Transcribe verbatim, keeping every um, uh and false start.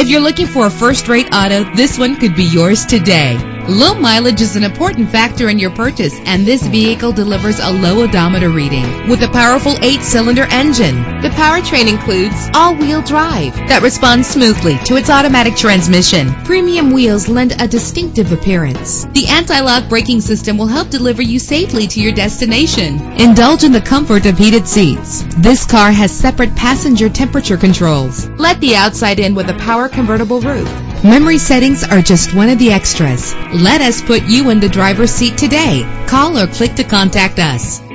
If you're looking for a first-rate auto, this one could be yours today. Low mileage is an important factor in your purchase, and this vehicle delivers a low odometer reading with a powerful eight-cylinder engine. The powertrain includes all-wheel drive that responds smoothly to its automatic transmission. Premium wheels lend a distinctive appearance. The anti-lock braking system will help deliver you safely to your destination. Indulge in the comfort of heated seats. This car has separate passenger temperature controls. Let the outside in with a power convertible roof. Memory settings are just one of the extras. Let us put you in the driver's seat today. Call or click to contact us.